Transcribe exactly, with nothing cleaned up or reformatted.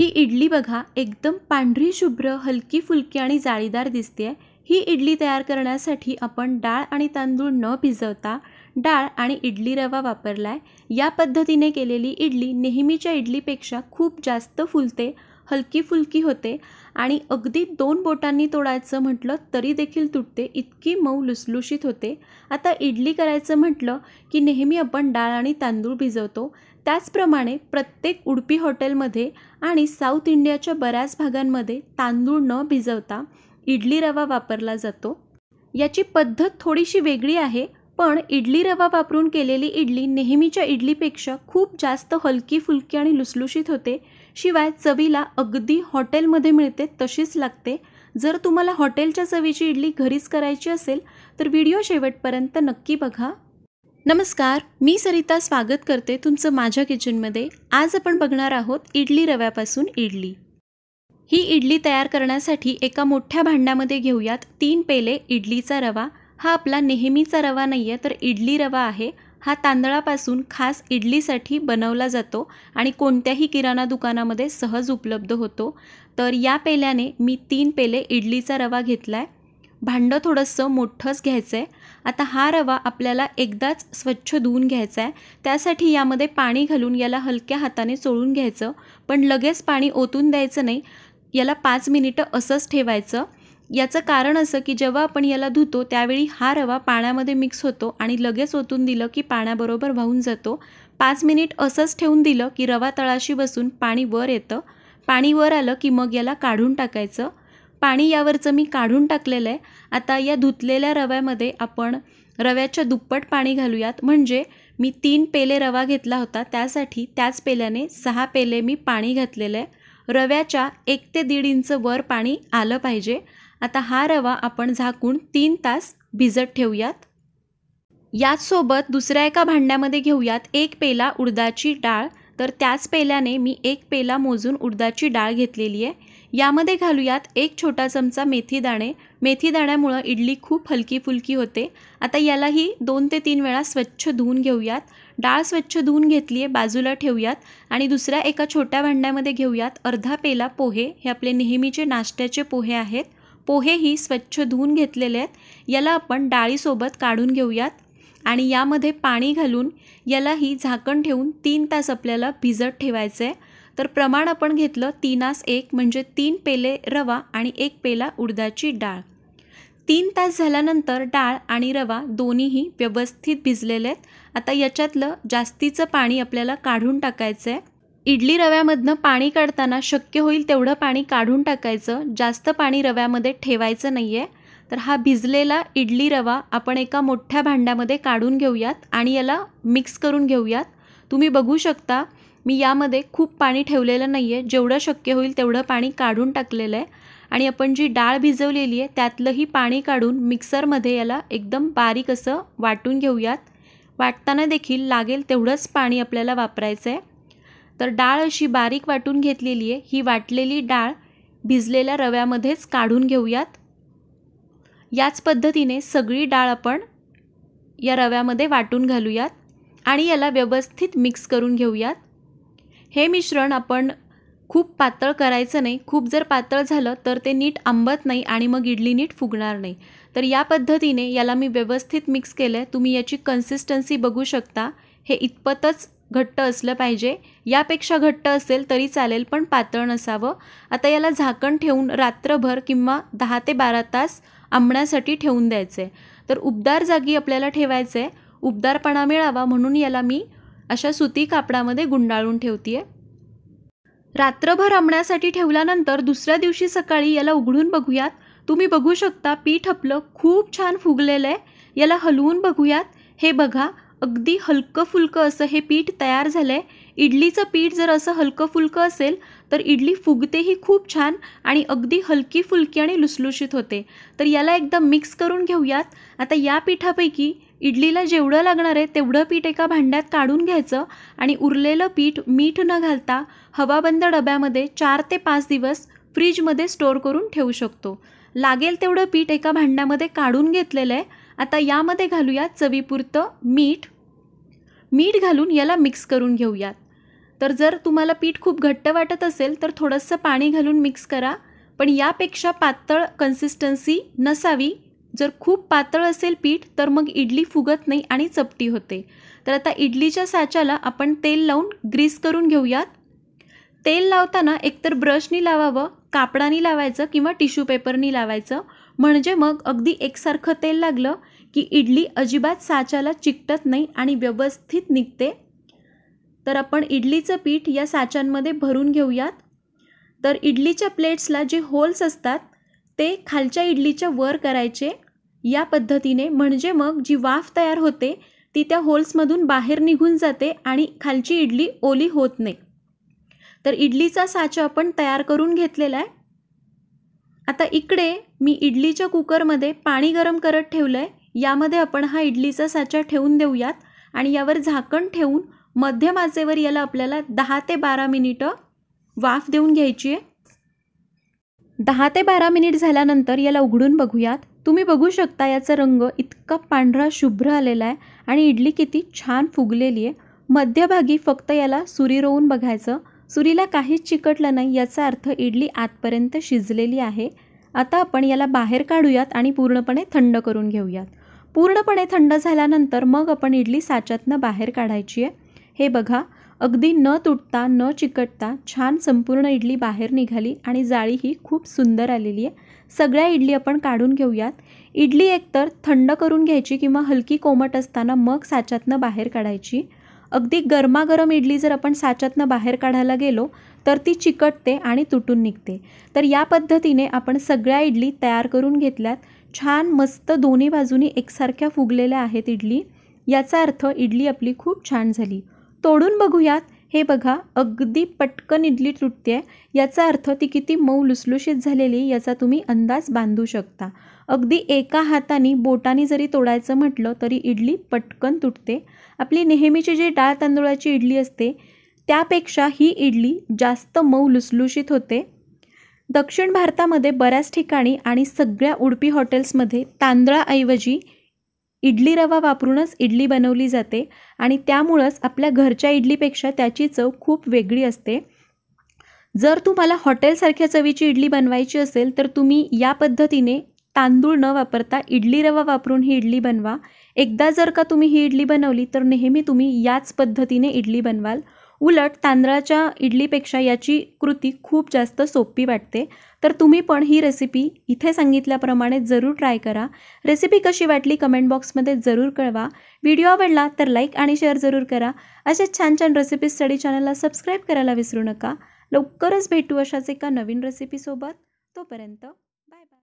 ही इडली बघा एकदम पांढरी शुभ्र हलकी फुलकी आणि जाळीदार दिसते आहे। ही इडली तयार करण्यासाठी आपण डाळ आणि तांदूळ न भिजवता डाळ आणि इडली रवा वापरलाय। या पद्धतीने केलेली इडली नेहमीच्या इडलीपेक्षा खूप जास्त फुलते, हलकी फुलकी होते आणि अगदी दोन बोटांनी तोडायचं म्हटलं तरी देखील तुटते, इतकी मऊ लुसलुशीत होते। आता इडली करायचं म्हटलं की नेहमी आपण डाळ आणि तांदूळ भिजवतो, त्याचप्रमाणे प्रत्येक उडपी हॉटेलमध्ये आणि साउथ इंडियाच्या बऱ्याच भागांमध्ये तांदूळ न भिजवता इडली रवा वापरला जातो। याची पद्धत थोडीशी वेगळी आहे, पण इडली रवा वापरून केलेली इडली नेहमीच्या इडलीपेक्षा खूप जास्त हलकी फुलकी आणि लुसलुशीत होते, शिवाय चवीला अगदी हॉटेलमध्ये मिळते तशीच लागते। जर तुम्हाला हॉटेलच्या चवीची इडली घरीच करायची असेल तर व्हिडिओ शेवटपर्यंत नक्की बघा। नमस्कार, मी सरिता स्वागत करते तुमचं माझ्या किचनमध्ये। आज आपण बघणार आहोत इडली रव्यापासून इडली। ही इडली तयार करण्यासाठी एका मोठ्या भांड्यामध्ये घेऊयात तीन पेले इडलीचा रवा। हा आपला नेहमीचा रवा नाहीये तर इडली रवा आहे। हा तांदळापासून खास इडलीसाठी बनवला जातो आणि कोणत्याही किराणा दुकानामध्ये सहज उपलब्ध होतो। तर या पेल्याने मी तीन पेले इडलीचा रवा घेतलाय। भांडं थोडंसं मोठंच घ्यायचं आहे। आता हा रवा आपल्याला एकदाच स्वच्छ धुवून घ्यायचा आहे, त्यासाठी यामध्ये पाणी घालून याला हलक्या हाताने चोळून घ्यायचं, पण लगेच पाणी ओतून द्यायचं नाही। याला पाच मिनिटं असंच ठेवायचं। याचं कारण असं की जेव्हा आपण याला धुतो त्यावेळी हा रवा पाण्यामध्ये मिक्स होतो आणि लगेच ओतून दिलं की पाण्याबरोबर वाहून जातो। पाच मिनिट असंच ठेवून दिलं की रवा तळाशी बसून पाणी वर येतं। पाणी वर आलं की मग याला काढून टाकायचं। पाणी यावरचं मी काढून टाकलेलं आहे। आता या धुतलेल्या रव्यामध्ये आपण रव्याच्या दुप्पट पाणी घालूयात, म्हणजे मी तीन पेले रवा घेतला होता त्यासाठी त्याच पेल्याने सहा पेले मी पाणी घातलेलं आहे। रव्याच्या एक ते दीड इंच वर पाणी आलं पाहिजे। आता हा रवा आपण झाकून तीन तास भिजत ठेवूयात। याचसोबत दुसऱ्या एका भांड्यामध्ये घेऊयात एक पेला उडदाची डाळ। तर त्याच पेल्याने मी एक पेला मोजून उडदाची डाळ घेतलेली आहे। यामध्ये घालूयात एक छोटा चमचा मेथी दाणे। मेथी दाण्यामुळे इडली खूप हलकी फुलकी होते। आता यालाही दोन ते तीन वेळा स्वच्छ धुवून घेऊयात। डाळ स्वच्छ धुवून घेतली आहे, बाजूला ठेवूयात आणि दुसऱ्या एका छोट्या भांड्यामध्ये घेऊयात अर्धा पेला पोहे। हे आपले नेहमीचे नाश्त्याचे पोहे आहेत। पोहे ही स्वच्छ धुवून घेतलेले आहेत। याला आपण डाळीसोबत काढून घेऊयात आणि यामध्ये पाणी घालून यालाही झाकण ठेवून तीन तास आपल्याला भिजत ठेवायचं आहे। तर प्रमाण आपण घेतलं तीनास एक, म्हणजे तीन पेले रवा आणि एक पेला उडदाची डाळ। तीन तास झाल्यानंतर डाळ आणि रवा दोन्हीही व्यवस्थित भिजलेले आहेत। आता याच्यातलं जास्तीचं पाणी आपल्याला काढून टाकायचं आहे। इडली रव्यामधनं पाणी काढताना शक्य होईल तेवढं पाणी काढून टाकायचं, जास्त पाणी रव्यामध्ये ठेवायचं नाही आहे। तर हा भिजलेला इडली रवा आपण एका मोठ्या भांड्यामध्ये काढून घेऊयात आणि याला मिक्स करून घेऊयात। तुम्ही बघू शकता मी यामध्ये खूप पाणी ठेवलेलं नाही आहे, जेवढं शक्य होईल तेवढं पाणी काढून टाकलेलं आहे आणि आपण जी डाळ भिजवलेली आहे त्यातलंही पाणी काढून मिक्सरमध्ये याला एकदम बारीक असं वाटून घेऊयात। वाटताना देखील लागेल तेवढंच पाणी आपल्याला वापरायचं आहे। तर डाळ अशी बारीक वाटून घेतलेली आहे। ही वाटलेली डाळ भिजलेल्या रव्यामध्येच काढून घेऊयात। याच पद्धतीने सगळी डाळ आपण या रव्यामध्ये वाटून घालूयात आणि याला व्यवस्थित मिक्स करून घेऊयात। हे मिश्रण आपण खूप पातळ करायचं नाही, खूप जर पातळ झालं तर ते नीट आंबत नाही आणि मग इडली नीट फुगणार नाही। तर या पद्धतीने याला मी व्यवस्थित मिक्स केलं आहे। तुम्ही याची कन्सिस्टन्सी बघू शकता, हे इतपतच घट्ट असलं पाहिजे। यापेक्षा घट्ट असेल तरी चालेल, पण पातळ नसावं। आता याला झाकण ठेवून रात्रभर किंवा दहा ते बारा तास आंबण्यासाठी ठेवून द्यायचं आहे। तर उबदार जागी आपल्याला ठेवायचं आहे, उबदारपणा मिळावा म्हणून याला मी अशा सुती कापडामध्ये गुंडाळून ठेवतीये। रात्रभर आंबण्यासाठी ठेवल्यानंतर दुसऱ्या दिवशी सकाळी याला उघडून बघूयात। तुम्ही बघू शकता पीठ आपलं खूप छान फुगलेलं आहे। याला हलवून बघूयात। हे बघा अगदी हलकं फुलकं असं हे पीठ तयार झालं आहे। इडलीचं पीठ जर असं हलकं फुलकं असेल तर इडली फुगतेही खूप छान आणि अगदी हलकी फुलकी आणि लुसलुशीत होते। तर याला एकदम मिक्स करून घेऊयात। आता या पिठापैकी इडलीला जेवढं लागणार आहे तेवढं पीठ एका भांड्यात काढून घ्यायचं आणि उरलेलं पीठ मीठ न घालता हवाबंद डब्यामध्ये चार ते पाच दिवस फ्रीजमध्ये स्टोअर करून ठेवू शकतो। लागेल तेवढं पीठ एका भांड्यामध्ये काढून घेतलेलं आहे। आता यामध्ये घालूयात चवीपुरतं मीठ। मीठ घालून याला मिक्स करून घेऊयात। तर जर तुम्हाला पीठ खूप घट्ट वाटत असेल तर थोडंसं पाणी घालून मिक्स करा, पण यापेक्षा पातळ कन्सिस्टन्सी नसावी। जर खूप पातळ असेल पीठ तर मग इडली फुगत नाही आणि चपटी होते। तर आता इडलीच्या साच्याला आपण तेल लावून ग्रीस करून घेऊयात। तेल लावताना एकतर ब्रशनी लावावं, कापडानी लावायचं किंवा टिश्यू पेपरनी लावायचं, म्हणजे मग अगदी एकसारखं तेल लागलं की इडली अजिबात साच्याला चिकटत नाही आणि व्यवस्थित निघते। तर आपण इडलीचं पीठ या साच्यांमध्ये भरून घेऊयात। तर इडलीच्या प्लेट्सला जे होल्स असतात ते खालच्या इडलीच्या वर करायचे या पद्धतीने, म्हणजे मग जी वाफ तयार होते ती त्या होल्समधून बाहेर निघून जाते आणि खालची इडली ओली होत नाही। तर इडलीचा साचा आपण तयार करून घेतलेला आहे। आता इकडे मी इडलीच्या कुकरमध्ये पाणी गरम करत ठेवलं आहे, यामध्ये आपण हा इडलीचा साचा ठेवून देऊयात आणि यावर झाकण ठेवून मध्यम आचेवर याला आपल्याला दहा ते बारा मिनिटं वाफ देऊन घ्यायची आहे। दहा ते बारा मिनिट झाल्यानंतर याला उघडून बघूयात। तुम्ही बघू शकता याचा रंग इतका पांढरा शुभ्र आलेला आहे आणि इडली किती छान फुगलेली आहे। मध्यभागी फक्त याला सुरी रोवून बघायचं, सुरीला काहीच चिकटलं नाही, याचा अर्थ इडली आतपर्यंत शिजलेली आहे। आता आपण याला बाहेर काढूयात आणि पूर्णपणे थंड करून घेऊयात। पूर्णपणे थंड झाल्यानंतर मग आपण इडली साच्यातनं बाहेर काढायची आहे। हे बघा, अगदी न तुटता न चिकटता छान संपूर्ण इडली बाहेर निघाली आणि जाळी ही खूप सुंदर आलेली आहे। सगळ्या इडली आपण काढून घेऊयात। इडली एकतर थंड करून घ्यायची किंवा हलकी कोमट असताना मग साच्यातनं बाहेर काढायची। अगदी गरमागरम इडली जर आपण साच्यातनं बाहेर काढायला गेलो तर ती चिकटते आणि तुटून निघते। तर या पद्धतीने आपण सगळ्या इडली तयार करून घेतल्यात। छान मस्त दोन्ही बाजूनी एकसारख्या फुगलेल्या आहेत इडली, याचा अर्थ इडली आपली खूप छान झाली। तोडून बघूयात। हे बघा, अगदी पटकन इडली तुटते, याचा अर्थ ती किती मऊ लुसलुशीत झालेली याचा तुम्ही अंदाज बांधू शकता। अगदी एका हाताने बोटाने जरी तोडायचं म्हटलं तरी इडली पटकन तुटते। आपली नेहमीची जी डाळ तांदूळाची इडली असते त्यापेक्षा ही इडली जास्त मऊ लुसलुशीत होते। दक्षिण भारतामध्ये बऱ्याच ठिकाणी आणि सगळ्या उडपी हॉटेल्समध्ये तांदळाऐवजी इडली रवा वापरूनच इडली बनवली जाते आणि त्यामुळेच आपल्या घरच्या इडलीपेक्षा त्याची चव खूप वेगळी असते। जर तुम्हाला हॉटेलसारख्या चवीची इडली बनवायची असेल तर तुम्ही या पद्धतीने तांदूळ न वापरता इडली रवा वापरून ही इडली बनवा। एकदा जर का तुम्ही ही इडली बनवली तर नेहमी तुम्ही याच पद्धतीने इडली बनवाल। उलट तांदळाच्या इडलीपेक्षा याची कृती खूप जास्त सोपी वाटते। तर तुम्ही पण ही रेसिपी इथे सांगितल्याप्रमाणे जरूर ट्राय करा। रेसिपी कशी वाटली कमेंट बॉक्समध्ये जरूर कळवा। व्हिडिओ आवडला तर लाईक आणि शेअर जरूर करा। अशा छान छान रेसिपी स्टडी चॅनलला सबस्क्राईब करायला विसरू नका। लवकरच भेटू अशाच एका नवीन रेसिपीसोबत, तोपर्यंत